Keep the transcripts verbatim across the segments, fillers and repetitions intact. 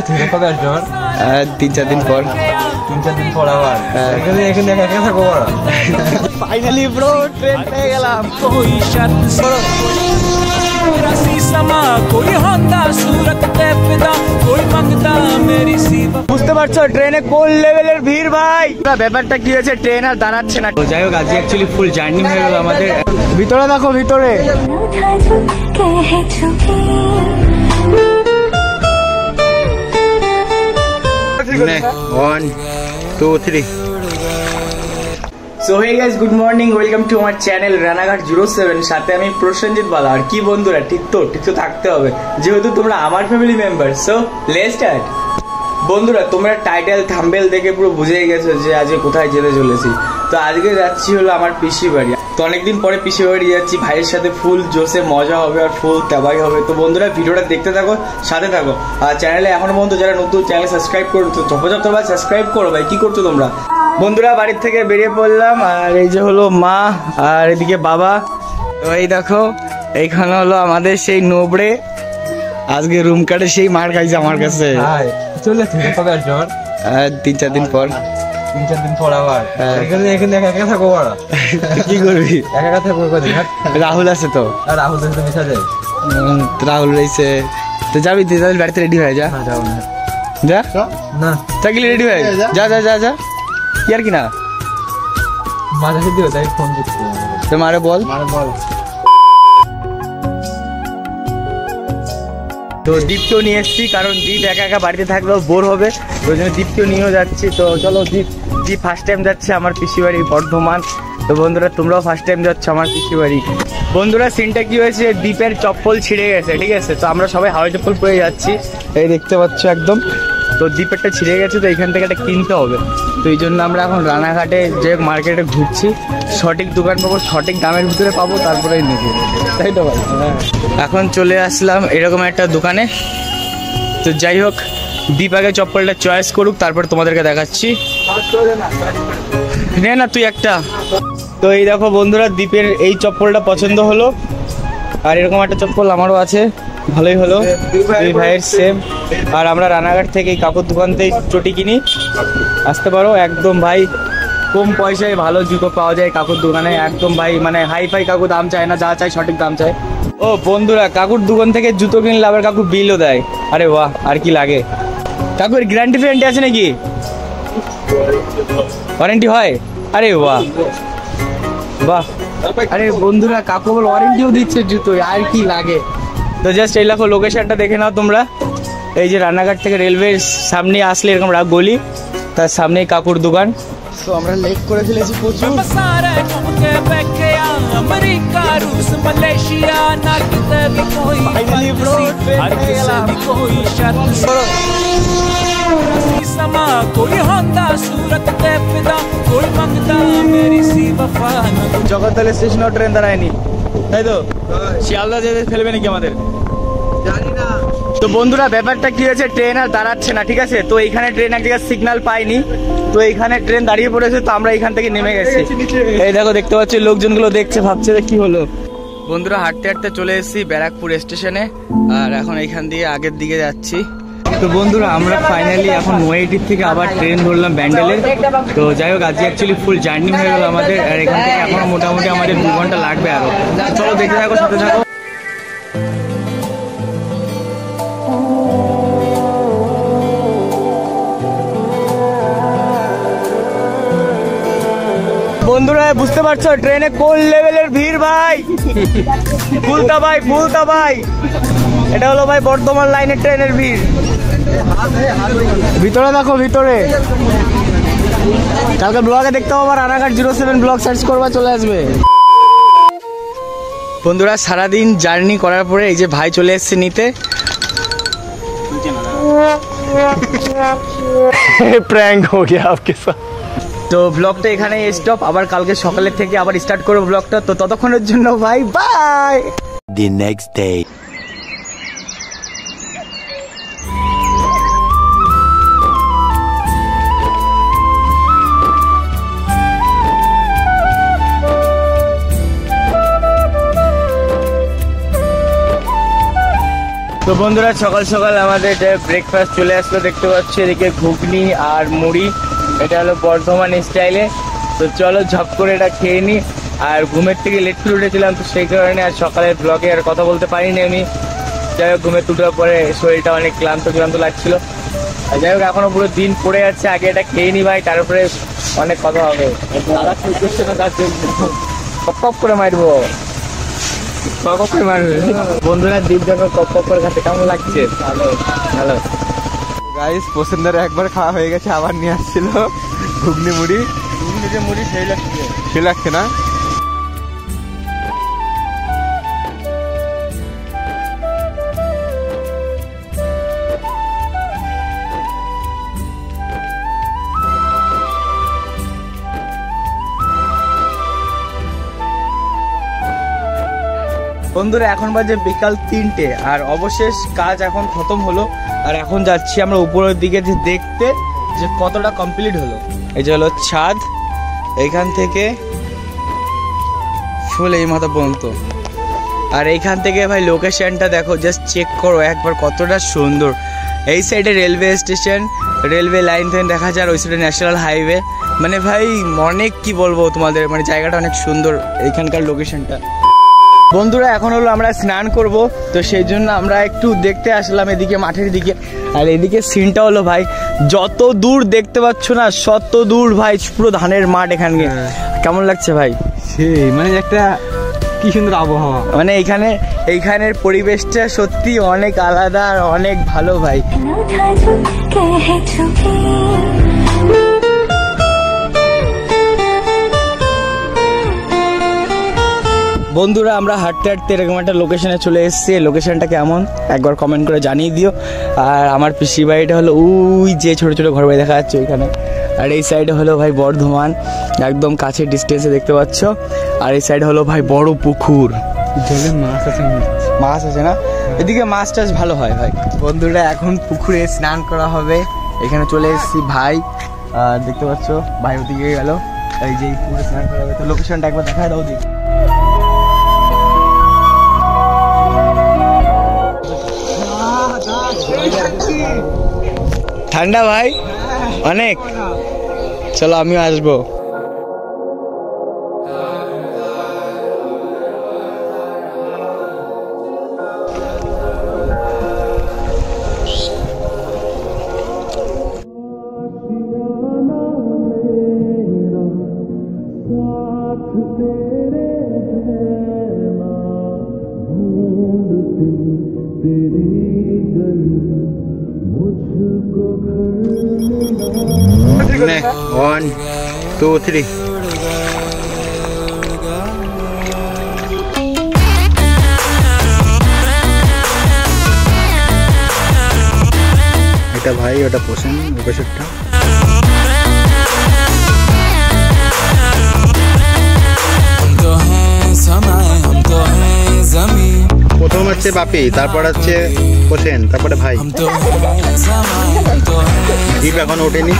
तीन चार दिन पर तीन चार दिन पर आवार এখানে এখানে একা থাকো বড় ফাইনালি ব্রো ট্রেন পেয়ে গেলাম কই শত সরো রাসি সমা কই হন্ডা সুরত তে ফিদা কই মাগদা মেরি সিবা বুঝতে পারছো ট্রেনে কোন লেভেলের ভিড় ভাই পুরো ব্যাপারটা কি হয়েছে ট্রেন আর দাঁড়াচ্ছে না তো যাই হোক আজ एक्चुअली ফুল জার্নি হয়ে গেল আমাদের ভিতরে দেখো ভিতরে One, two, three. So hey guys, good morning. Welcome to our channel Ranaghat zero seven. সাথে আমি প্রসেনজিৎ বালা আর কি বন্ধুরা ঠিক তো ঠিক তো থাকতে হবে যেহেতু তোমরা আমার family member so let's start বন্ধুরা তোমরা টাইটেল থাম্বনেল দেখে পুরো বুঝে গেছো যে আজকে কোথায় যেতে চলেছি তো আজকে যাচ্ছি হলো আমার পিসি বাড়ি তো অনেকদিন পরে পিসি বাড়ি যাচ্ছি ভাইয়ের সাথে ফুল জোশে মজা হবে আর ফুল তবাই হবে তো বন্ধুরা ভিডিওটা দেখতে থাকো সাথে থাকো আর চ্যানেলে এখনো পর্যন্ত যারা নতুন চ্যানেল সাবস্ক্রাইব করো তো ঝপঝপভাবে সাবস্ক্রাইব করো ভাই কি করছো তোমরা বন্ধুরা বাড়ি থেকে বেরিয়ে পড়লাম আর এই যে হলো মা আর এদিকে বাবা তো এই দেখো এইখানে হলো আমাদের সেই নোবড়ে আজকে রুম কাটে সেই মার খাইছে আমার কাছে হাই চলে তুমি কবে আসছো আর তিন চার দিন পর তিন চার দিন পর আবার এখানে এখানে একা একা থাকো বড় কি করবি একা একা থাকো কই রাহুল আছে তো আর রাহুল এর সাথে মিশা যায় রাহুল রইছে তো যাবি তুই তাহলে বাড়িতে রেডি হয়ে যা না যাও না যা না তাহলে রেডি হয়ে যা যা যা যা यार কি না মাঝে যদি হয় তাই ফোন করতে তোমারে বল মারে বল তো দীপকেও নিয়ে এসছি কারণ দীপ একা একা বাড়িতে থাকলেও বোর হবে ওই জন্য দীপকেও নিয়েও যাচ্ছি তো চলো দীপ দীপ ফার্স্ট টাইম যাচ্ছে আমার পিসি বাড়ি বর্ধমান তো বন্ধুরা তোমরাও ফার্স্ট টাইম যাচ্ছ আমার পিসি বাড়ি বন্ধুরা সিনটা কি হয়েছে দীপের চপ্পল ছিঁড়ে গেছে ঠিক আছে তো আমরা সবাই হাওয়াই চপ্পল পরে যাচ্ছি এই দেখতে পাচ্ছ একদম তো দীপেরটা ছিঁড়ে গেছে তো এখান থেকে একটা কিনতে হবে তো এই জন্য আমরা এখন রানাঘাটে যে মার্কেটে ঘুরছি সঠিক দোকান পাবো সঠিক দামের ভিতরে পাবো তারপরে নিয়ে তাই তো ভাই এখন চলে আসলাম এরকম একটা দোকানে তো যাই হোক দীপ আগে চপ্পলটা চয়েস করুক তারপর তোমাদেরকে দেখাচ্ছি নে না তুই একটা তো এই দেখো বন্ধুরা দীপের এই চপ্পলটা পছন্দ হলো আর এরকম একটা চপ্পল আমারও আছে ভালোই হলো দুই ভাইয়ের সেম আর আমরা রানাঘাট থেকে এই কাকুর দোকান থেকে চটি কিনি আসতে পারো একদম ভাই কম পয়সায় ভালো জুতো পাওয়া যায় কাকুর দোকানে একদম ভাই মানে হাই ফাই কাকু দাম চায় না যা চাই সঠিক দাম চায় ও বন্ধুরা কাকুর দোকান থেকে জুতো কিনলে আবার কাকু বিলও দেয় আরে বাহ আর কি লাগে কাকুর গ্যারান্টি ফ্যারান্টি আছে নাকি ওয়ারেন্টি হয় আরে বাহ বাহ আরে বন্ধুরা কাকু আবার ওয়ারেন্টিও দিচ্ছে জুতো আর কি লাগে তো জাস্ট এই লাখো লোকেশনটা দেখে নাও তোমরা এই যে রানাঘাট থেকে রেলওয়ের সামনে আসলে এরকম রাগ গলি তার সামনেই কাকুর দোকান তো আমরা লেক করে ফেলেছি প্রচুর জগদ্দলের স্টেশন ট্রেন দাঁড়ায়নি তাই তো শিয়ালদা যেতে ফেলবে নাকি আমাদের জানি না তো বন্ধুরা ব্যাপারটা কি হয়েছে ট্রেন আর দাঁড়াচ্ছে না ঠিক আছে তো এইখানে ট্রেন এক জায়গায় সিগন্যাল পাইনি তো এইখানে ট্রেন দাঁড়িয়ে পড়েছে তো আমরা এইখান থেকে নেমে গেছি এই দেখো দেখতে পাচ্ছি লোকজনগুলো দেখছে ভাবছে কি হলো বন্ধুরা হাঁটতে হাঁটতে চলে এসেছি ব্যারাকপুর স্টেশনে আর এখন এইখান দিয়ে আগের দিকে যাচ্ছি তো বন্ধুরা আমরা ফাইনালি এখন নয়াদিল্লি থেকে আবার ট্রেন ধরলাম ব্যান্ডেলের তো যাই হোক আজকে অ্যাকচুয়ালি ফুল জার্নি হয়ে গেল আমাদের আর এখান থেকে এখনো মোটামুটি আমাদের দু ঘন্টা লাগবে আরো চলো দেখতে থাকো সাথে থাকো বন্ধুরা বুঝতে পারছো ট্রেনে কোন লেভেলের ভিড় ভাই ফুলতা ভাই ফুলতা ভাই এটা হলো ভাই বর্ধমান লাইনের ট্রেনের ভিড় ভিতরে দেখো ভিতরে কালকে ব্লগে দেখতে পাবো Ranaghat zero seven blog search করবা চলে আসবে বন্ধুরা সারাদিন জার্নি করার পরে এই যে ভাই চলে এসছে নিতে প্র্যাঙ্ক হো গিয়া আপকে সাথে তো ব্লগটা এখানে স্টপ আবার কালকে সকালে থেকে আবার স্টার্ট করব ব্লগটা তো ততক্ষণের জন্য ভাই বাই দি নেক্সট ডে तो बंधुरा सकाल सकाल हमारे ब्रेकफास्ट चले आसलो देखते पाচ্ছি এদিকে ঘুগনি और মুড়ি এটা হলো বর্ধমান স্টাইলে। तो चलो झप করে এটা খেয়ে নি। আর ঘুমের থেকে লেট করে উঠেছিলাম তো সেই কারণে আর সকালের ব্লগে আর কথা বলতে পারিনি আমি। যাই হোক ঘুমে উঠার পরে শরীরটা অনেক ক্লান্ত ক্লান্ত লাগছিল। আর যাই হোক এখনো পুরো দিন পড়ে যাচ্ছে, আগে এটা খেয়ে নি ভাই, তারপরে অনেক কথা হবে। দাদা কি করছে না কাজ কপ কপ করে মারবো। বন্ধুরা দীপ দেখো কপ কপ করে খাচ্ছে, কেমন লাগছে? ভালো ভালো গাইস, পছন্দের একবার খাওয়া হয়ে গেছে, আবার নিয়ে আসছিল ঘুগনি মুড়ি। ঘুগনি যে মুড়ি সেই লাগছে, সেই লাগছে না? বন্ধুরা এখন বাজে বিকাল তিনটে আর অবশেষ কাজ এখন খতম হলো। আর এখন যাচ্ছি আমরা উপরের দিকে যে দেখতে যে কতটা কমপ্লিট হলো। এই যে হলো ছাদ, এইখান থেকে ফুল এই মাথা পর্যন্ত। আর এইখান থেকে ভাই লোকেশনটা দেখো, জাস্ট চেক করো একবার কতটা সুন্দর। এই সাইডে রেলওয়ে স্টেশন, রেলওয়ে লাইন থেকে দেখা যায়, আর ওই সাইডে ন্যাশনাল হাইওয়ে। মানে ভাই অনেক কি বলবো তোমাদের, মানে জায়গাটা অনেক সুন্দর এইখানকার লোকেশনটা। বন্ধুরা এখন হলো আমরা স্নান করব, তো সেই জন্য আমরা একটু দেখতে আসলাম এদিকে মাঠের দিকে। আর এদিকে সিনটা হলো ভাই যত দূর দেখতে পাচ্ছ না তত দূর ভাই পুরো ধানের মাঠ। এখানে কেমন লাগছে ভাই? সেই মানে একটা কি সুন্দর আবহাওয়া, মানে এইখানে এইখানের পরিবেশটা সত্যি অনেক আলাদা আর অনেক ভালো ভাই। বন্ধুরা আমরা হাঁটতে হাঁটতে এরকম একটা লোকেশনে চলে এসেছি। লোকেশনটা কেমন একবার কমেন্ট করে জানিয়ে দিও। আর আমার পিসির বাড়িটা হলো ওই যে ছোটো ছোটো ঘর বাড়ি দেখা যাচ্ছে ওইখানে। আর এই সাইডে হলো ভাই বর্ধমান, একদম কাছে ডিস্টেন্সে দেখতে পাচ্ছ। আর এই সাইড হলো ভাই বড় পুকুর, মাছ আছে, মাছ আছে না? এদিকে মাছ টাছ ভালো হয় ভাই। বন্ধুরা এখন পুকুরে স্নান করা হবে, এখানে চলে এসেছি ভাই। আর দেখতে পাচ্ছ ভাই ওদিকে গেল, এই যে পুকুরে স্নান করা হবে। তো লোকেশনটা একবার দেখা দাও দেখি। ঠান্ডা ভাই অনেক, চলো আমিও আসবো। One, two, three. এটা ভাই ওটা পোষণ উপসেটটা। প্রথম হচ্ছে বাপি, তারপর হচ্ছে পোষণ, তারপরে ভাই। দীপ এখন ওঠেনি।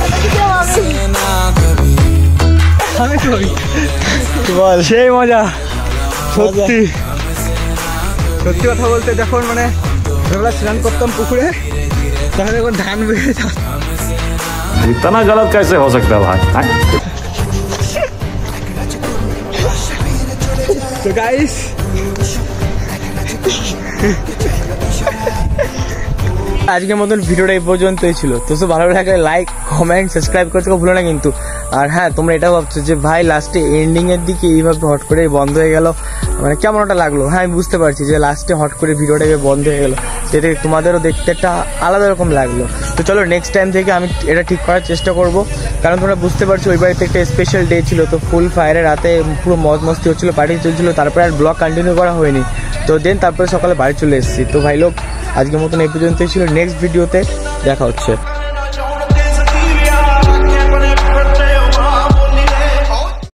বল সেই মজা, সত্যি সত্যি কথা বলতে যখন মানে ছোটবেলা স্নান করতাম পুকুরে, তখন এখন ধান বেড়ে যেতাম। ইতনা গলত কাইসে হো সকতা ভাই? তো গাইস আজকের মতন ভিডিওটা এই পর্যন্তই ছিল। তো সব ভালো লাগে লাইক কমেন্ট সাবস্ক্রাইব করতে ভুলো না কিন্তু। আর হ্যাঁ, তোমরা এটা ভাবছো যে ভাই লাস্টে এন্ডিংয়ের দিকে এইভাবে হট করে বন্ধ হয়ে গেল, মানে কেমন একটা লাগলো? হ্যাঁ আমি বুঝতে পারছি যে লাস্টে হট করে ভিডিওটা বন্ধ হয়ে গেলো, সেটা তোমাদেরও দেখতে একটা আলাদা রকম লাগলো। তো চলো নেক্সট টাইম থেকে আমি এটা ঠিক করার চেষ্টা করব, কারণ তোমরা বুঝতে পারছো ওই বাড়িতে একটা স্পেশাল ডে ছিল। তো ফুল ফায়ারে রাতে পুরো মজ মস্তি হচ্ছিলো, পার্টি চলছিলো, তারপরে আর ব্লগ কন্টিনিউ করা হয়নি। তো দেন তারপরে সকালে বাড়ি চলে এসেছি। তো ভাই লোক আজকের মতন এই পর্যন্তই ছিল, নেক্সট ভিডিওতে দেখা হচ্ছে।